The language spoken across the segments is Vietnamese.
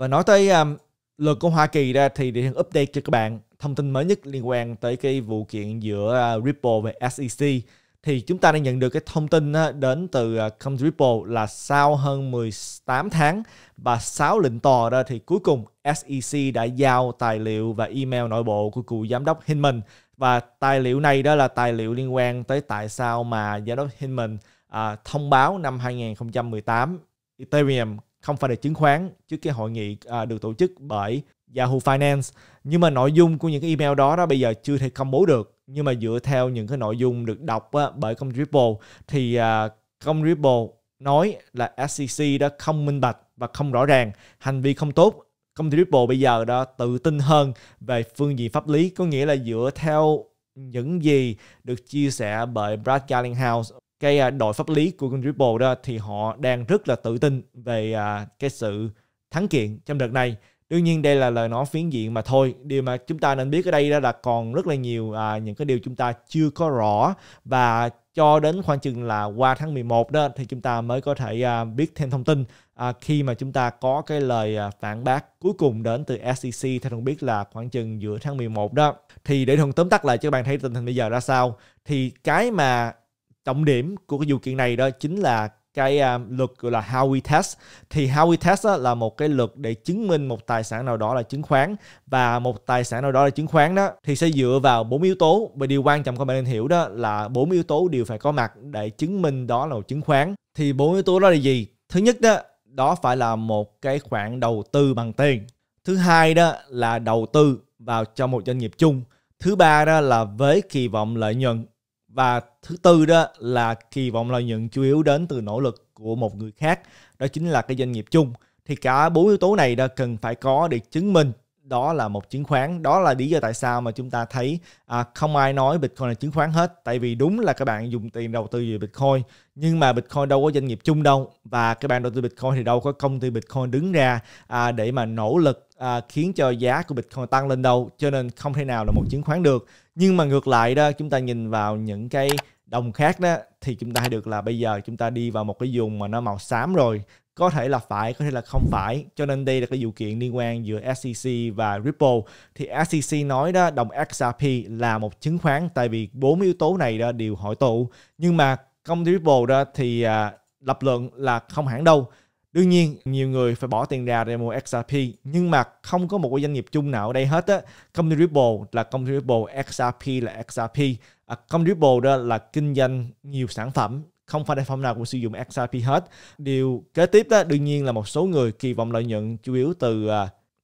Và nói tới luật của Hoa Kỳ ra thì để update cho các bạn thông tin mới nhất liên quan tới cái vụ kiện giữa Ripple và SEC. Thì chúng ta đã nhận được cái thông tin đến từ công ty Ripple là sau hơn 18 tháng và 6 lệnh tòa ra thì cuối cùng SEC đã giao tài liệu và email nội bộ của cựu giám đốc Hinman. Và tài liệu này đó là tài liệu liên quan tới tại sao mà giám đốc Hinman thông báo năm 2018 Ethereum không phải là chứng khoán trước cái hội nghị được tổ chức bởi Yahoo Finance. Nhưng mà nội dung của những cái email đó bây giờ chưa thể công bố được. Nhưng mà dựa theo những cái nội dung được đọc bởi công Ripple thì công Ripple nói là SEC đã không minh bạch và không rõ ràng, hành vi không tốt. Công ty Ripple bây giờ đã tự tin hơn về phương diện pháp lý, có nghĩa là dựa theo những gì được chia sẻ bởi Brad Garlinghouse, cái đội pháp lý của công ty Ripple đó, thì họ đang rất là tự tin về cái sự thắng kiện trong đợt này. Đương nhiên đây là lời nói phiến diện mà thôi. Điều mà chúng ta nên biết ở đây đó là còn rất là nhiều những cái điều chúng ta chưa có rõ, và cho đến khoảng chừng là qua tháng 11 đó thì chúng ta mới có thể biết thêm thông tin khi mà chúng ta có cái lời phản bác cuối cùng đến từ SEC theo Thuần biết là khoảng chừng giữa tháng 11 đó. Thì để Thuần tóm tắt lại cho các bạn thấy tình hình bây giờ ra sao, thì cái mà trọng điểm của cái vụ kiện này đó chính là cái luật gọi là Howey Test. Thì Howey Test là một cái luật để chứng minh một tài sản nào đó là chứng khoán, và một tài sản nào đó là chứng khoán đó thì sẽ dựa vào 4 yếu tố. Và điều quan trọng các bạn nên hiểu đó là 4 yếu tố đều phải có mặt để chứng minh đó là một chứng khoán. Thì 4 yếu tố đó là gì? Thứ nhất đó phải là một cái khoản đầu tư bằng tiền. Thứ hai đó là đầu tư vào cho một doanh nghiệp chung. Thứ ba đó là với kỳ vọng lợi nhuận. Và thứ tư đó là kỳ vọng lợi nhuận chủ yếu đến từ nỗ lực của một người khác, đó chính là cái doanh nghiệp chung. Thì cả 4 yếu tố này đã cần phải có để chứng minh đó là một chứng khoán. Đó là lý do tại sao mà chúng ta thấy không ai nói Bitcoin là chứng khoán hết. Tại vì đúng là các bạn dùng tiền đầu tư về Bitcoin, nhưng mà Bitcoin đâu có doanh nghiệp chung đâu. Và các bạn đầu tư Bitcoin thì đâu có công ty Bitcoin đứng ra để mà nỗ lực khiến cho giá của Bitcoin tăng lên đâu. Cho nên không thể nào là một chứng khoán được. Nhưng mà ngược lại đó, chúng ta nhìn vào những cái đồng khác đó thì chúng ta thấy được là bây giờ chúng ta đi vào một cái vùng mà nó màu xám rồi. Có thể là phải, có thể là không phải. Cho nên đây là cái vụ kiện liên quan giữa SEC và Ripple. Thì SEC nói đó đồng XRP là một chứng khoán tại vì 4 yếu tố này đó đều hội tụ. Nhưng mà công ty Ripple đó thì lập luận là không hẳn đâu. Đương nhiên nhiều người phải bỏ tiền ra để mua XRP, nhưng mà không có một cái doanh nghiệp chung nào ở đây hết á. Công ty Ripple là công ty Ripple, XRP là XRP. Công ty Ripple đó là kinh doanh nhiều sản phẩm, không phải sản phẩm nào cũng sử dụng XRP hết. Điều kế tiếp đó đương nhiên là một số người kỳ vọng lợi nhuận chủ yếu từ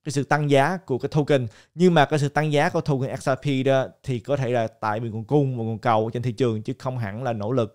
cái sự tăng giá của cái token. Nhưng mà cái sự tăng giá của token XRP đó thì có thể là tại vì nguồn cung và nguồn cầu trên thị trường, chứ không hẳn là nỗ lực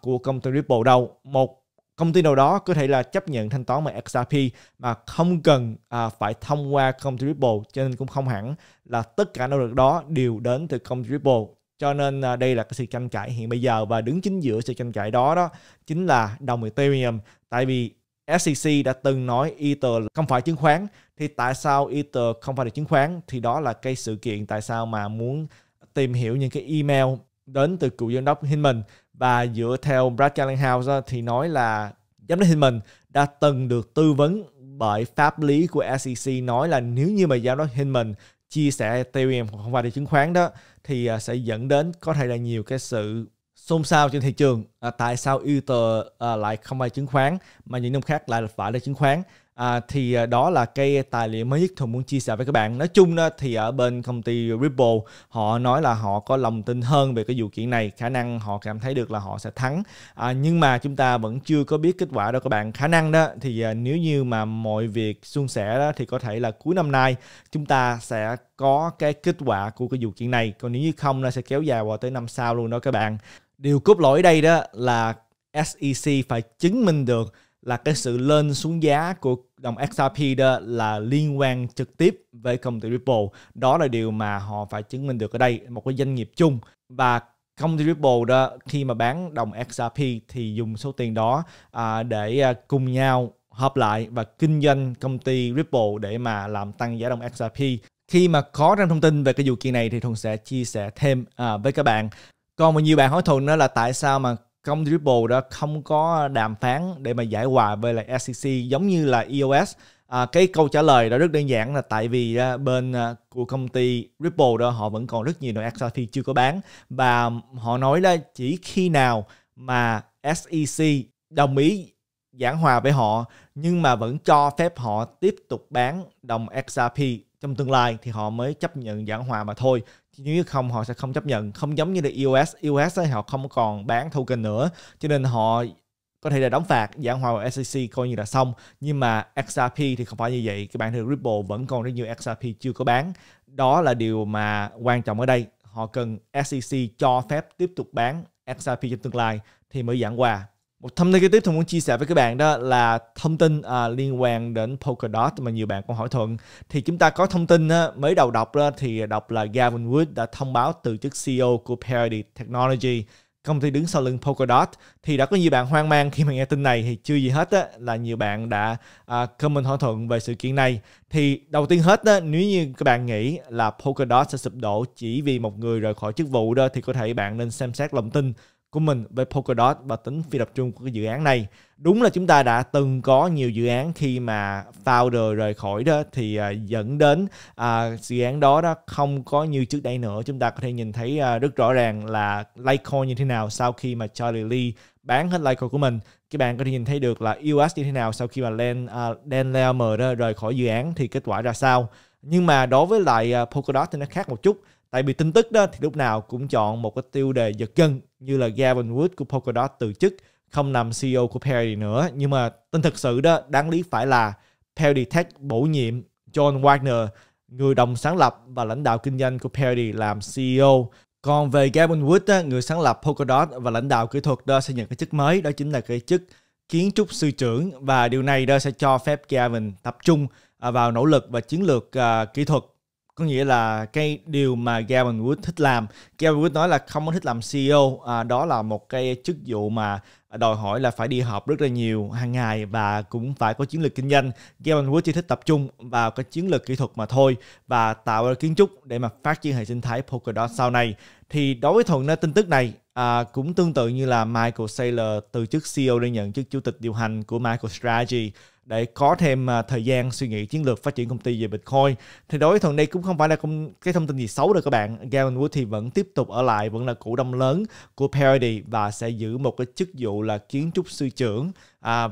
của công ty Ripple đâu. Một công ty nào đó có thể là chấp nhận thanh toán bằng XRP mà không cần phải thông qua công ty Ripple, cho nên cũng không hẳn là tất cả nỗ lực đó đều đến từ công ty Ripple. Cho nên đây là cái sự tranh cãi hiện bây giờ, và đứng chính giữa sự tranh cãi đó đó chính là đồng Ethereum. Tại vì SEC đã từng nói Ether không phải chứng khoán, thì tại sao Ether không phải là chứng khoán? Thì đó là cái sự kiện tại sao mà muốn tìm hiểu những cái email đến từ cựu giám đốc Hinman. Và dựa theo Brad Garlinghouse thì nói là giám đốc Hinman đã từng được tư vấn bởi pháp lý của SEC, nói là nếu như mà giám đốc Hinman chia sẻ Ethereum không phải là chứng khoán đó thì sẽ dẫn đến có thể là nhiều cái sự xôn xao trên thị trường. Tại sao Ether lại không phải chứng khoán mà những năm khác lại phải là chứng khoán? Thì đó là cái tài liệu mới nhất Thuần muốn chia sẻ với các bạn. Nói chung đó, thì ở bên công ty Ripple họ nói là họ có lòng tin hơn về cái vụ kiện này, khả năng họ cảm thấy được là họ sẽ thắng. Nhưng mà chúng ta vẫn chưa có biết kết quả đâu các bạn. Khả năng đó thì nếu như mà mọi việc suôn sẻ đó thì có thể là cuối năm nay chúng ta sẽ có cái kết quả của cái vụ kiện này. Còn nếu như không nó sẽ kéo dài vào tới năm sau luôn đó các bạn. Điều cốt lõi ở đây đó là SEC phải chứng minh được là cái sự lên xuống giá của đồng XRP đó là liên quan trực tiếp với công ty Ripple. Đó là điều mà họ phải chứng minh được ở đây, một cái doanh nghiệp chung. Và công ty Ripple đó khi mà bán đồng XRP thì dùng số tiền đó để cùng nhau hợp lại và kinh doanh công ty Ripple để mà làm tăng giá đồng XRP. Khi mà có ra thông tin về cái vụ kiện này thì Thuần sẽ chia sẻ thêm với các bạn. Còn nhiều bạn hỏi Thuần đó là tại sao mà công ty Ripple đã không có đàm phán để mà giải hòa với lại SEC giống như là EOS. Cái câu trả lời đó rất đơn giản là tại vì bên của công ty Ripple đó họ vẫn còn rất nhiều đồng XRP chưa có bán, và họ nói là chỉ khi nào mà SEC đồng ý giảng hòa với họ nhưng mà vẫn cho phép họ tiếp tục bán đồng XRP trong tương lai thì họ mới chấp nhận giảng hòa mà thôi. Nếu không họ sẽ không chấp nhận. Không giống như là EOS ấy, họ không còn bán token nữa cho nên họ có thể là đóng phạt, giảng hòa vào SEC coi như là xong. Nhưng mà XRP thì không phải như vậy. Các bạn thấy Ripple vẫn còn rất nhiều XRP chưa có bán. Đó là điều mà quan trọng ở đây. Họ cần SEC cho phép tiếp tục bán XRP trong tương lai thì mới giảng hòa. Một thông tin kế tiếp tôi muốn chia sẻ với các bạn đó là thông tin liên quan đến Polkadot mà nhiều bạn cũng hỏi Thuận. Thì chúng ta có thông tin mới đầu đọc đó, thì đọc là Gavin Wood đã thông báo từ chức CEO của Parity Technology, công ty đứng sau lưng Polkadot. Thì đã có nhiều bạn hoang mang khi mà nghe tin này, thì chưa gì hết á, là nhiều bạn đã comment thỏa thuận về sự kiện này. Thì đầu tiên hết á, nếu như các bạn nghĩ là Polkadot sẽ sụp đổ chỉ vì một người rời khỏi chức vụ đó, thì có thể bạn nên xem xét lòng tin của mình về Polkadot và tính phi tập trung của cái dự án này. Đúng là chúng ta đã từng có nhiều dự án khi mà founder rời khỏi đó thì dẫn đến dự án đó không có như trước đây nữa. Chúng ta có thể nhìn thấy rất rõ ràng là Litecoin như thế nào sau khi mà Charlie Lee bán hết Litecoin của mình. Các bạn có thể nhìn thấy được là EOS như thế nào sau khi mà Dan Larimer rời khỏi dự án thì kết quả ra sao. Nhưng mà đối với lại Polkadot thì nó khác một chút. Tại vì tin tức đó thì lúc nào cũng chọn một cái tiêu đề giật gân như là Gavin Wood của Polkadot từ chức, không nằm CEO của Parity nữa. Nhưng mà tin thực sự đó đáng lý phải là Parity Tech bổ nhiệm John Wagner, người đồng sáng lập và lãnh đạo kinh doanh của Parity làm CEO. Còn về Gavin Wood, đó, người sáng lập Polkadot và lãnh đạo kỹ thuật đó sẽ nhận cái chức mới, đó chính là cái chức kiến trúc sư trưởng. Và điều này đó sẽ cho phép Gavin tập trung vào nỗ lực và chiến lược kỹ thuật. Có nghĩa là cái điều mà Gavin Wood thích làm. Gavin Wood nói là không có thích làm CEO, đó là một cái chức vụ mà đòi hỏi là phải đi họp rất là nhiều hàng ngày và cũng phải có chiến lược kinh doanh. Gavin Wood chỉ thích tập trung vào cái chiến lược kỹ thuật mà thôi và tạo ra kiến trúc để mà phát triển hệ sinh thái Polkadot sau này. Thì đối với Thuận, tin tức này cũng tương tự như là Michael Saylor từ chức CEO để nhận chức chủ tịch điều hành của MicroStrategy để có thêm thời gian suy nghĩ chiến lược phát triển công ty về Bitcoin. Thì đối với Thuận, đây cũng không phải là cái thông tin gì xấu đâu các bạn. Gavin Wood thì vẫn tiếp tục ở lại, vẫn là cổ đông lớn của Parity và sẽ giữ một cái chức vụ là kiến trúc sư trưởng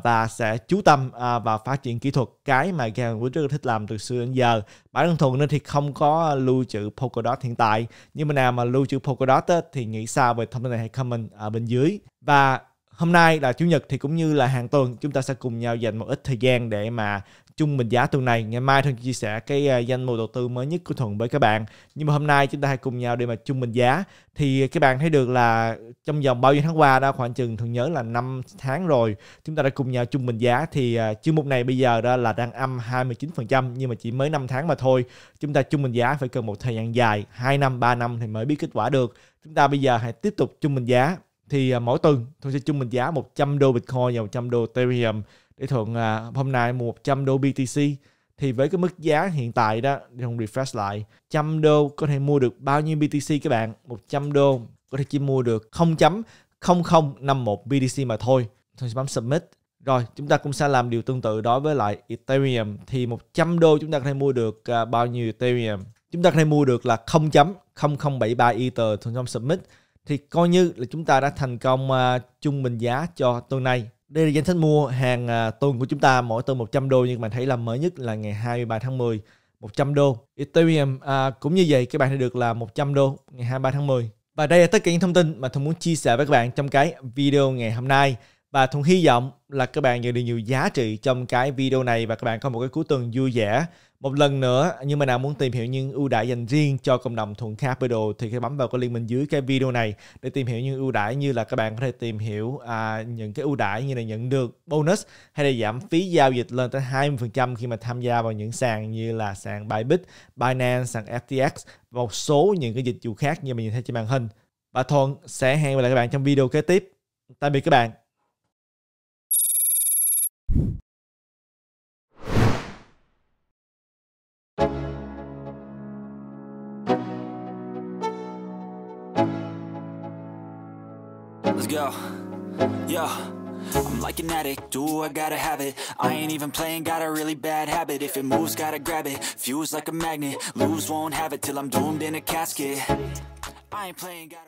và sẽ chú tâm vào phát triển kỹ thuật, cái mà Gavin Wood rất là thích làm từ xưa đến giờ. Bản thân Thuận nên thì không có lưu trữ Polkadot hiện tại, nhưng mà nào mà lưu trữ Polkadot á, thì nghĩ sao về thông tin này hãy comment ở bên dưới. Và hôm nay là Chủ nhật thì cũng như là hàng tuần chúng ta sẽ cùng nhau dành một ít thời gian để mà chung bình giá tuần này. Ngày mai Thuận chia sẻ cái danh mục đầu tư mới nhất của Thuận với các bạn. Nhưng mà hôm nay chúng ta hãy cùng nhau để mà chung bình giá. Thì các bạn thấy được là trong vòng bao nhiêu tháng qua đó, khoảng chừng Thuận nhớ là 5 tháng rồi, chúng ta đã cùng nhau chung bình giá. Thì chương mục này bây giờ đó là đang âm 29% nhưng mà chỉ mới 5 tháng mà thôi. Chúng ta chung bình giá phải cần một thời gian dài, 2 năm, 3 năm thì mới biết kết quả được. Chúng ta bây giờ hãy tiếp tục chung bình giá. Thì mỗi tuần Thuận sẽ trung bình giá 100 đô Bitcoin và 100 đô Ethereum. Để Thuận hôm nay mua 100 đô BTC. Thì với cái mức giá hiện tại đó, để Thuận refresh lại, 100 đô có thể mua được bao nhiêu BTC các bạn? 100 đô có thể chỉ mua được 0.0051 BTC mà thôi. Thuận sẽ bấm submit. Rồi chúng ta cũng sẽ làm điều tương tự đối với lại Ethereum. Thì 100 đô chúng ta có thể mua được bao nhiêu Ethereum? Chúng ta có thể mua được là 0.0073 Ether. Thuận bấm submit. Thì coi như là chúng ta đã thành công trung bình giá cho tuần này. Đây là danh sách mua hàng tuần của chúng ta, mỗi tuần 100 đô. Nhưng các bạn thấy là mới nhất là ngày 23 tháng 10 100 đô. Ethereum cũng như vậy, các bạn thấy được là 100 đô ngày 23 tháng 10. Và đây là tất cả những thông tin mà Thuận muốn chia sẻ với các bạn trong cái video ngày hôm nay. Và Thuận hy vọng là các bạn nhận được nhiều giá trị trong cái video này và các bạn có một cái cuối tuần vui vẻ. Một lần nữa, nhưng mà nào muốn tìm hiểu những ưu đãi dành riêng cho cộng đồng Thuận Capital thì hãy bấm vào cái link bên dưới cái video này để tìm hiểu những ưu đãi, như là các bạn có thể tìm hiểu những cái ưu đãi như là nhận được bonus hay là giảm phí giao dịch lên tới 20% khi mà tham gia vào những sàn như là sàn Bybit, Binance, sàn FTX và một số những cái dịch vụ khác như mình nhìn thấy trên màn hình. Và Thuận sẽ hẹn gặp lại các bạn trong video kế tiếp. Tạm biệt các bạn. Let's go. Yeah. I'm like an addict, do I gotta have it. I ain't even playing, got a really bad habit. If it moves, gotta grab it, fuse like a magnet. Lose, won't have it till I'm doomed in a casket. I ain't playing, gotta